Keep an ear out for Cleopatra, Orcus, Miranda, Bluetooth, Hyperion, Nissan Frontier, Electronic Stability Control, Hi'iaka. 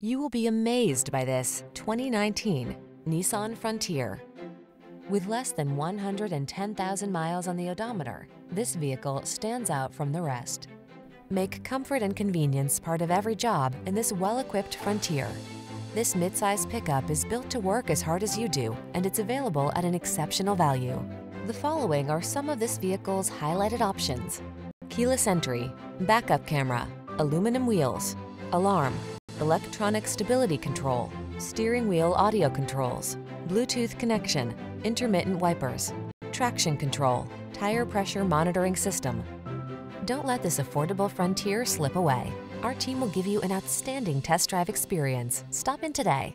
You will be amazed by this 2019 Nissan Frontier. With less than 110,000 miles on the odometer, this vehicle stands out from the rest. Make comfort and convenience part of every job in this well-equipped Frontier. This midsize pickup is built to work as hard as you do, and it's available at an exceptional value. The following are some of this vehicle's highlighted options: keyless entry, backup camera, aluminum wheels, alarm, electronic stability control, steering wheel audio controls, Bluetooth connection, intermittent wipers, traction control, tire pressure monitoring system. Don't let this affordable Frontier slip away. Our team will give you an outstanding test drive experience. Stop in today.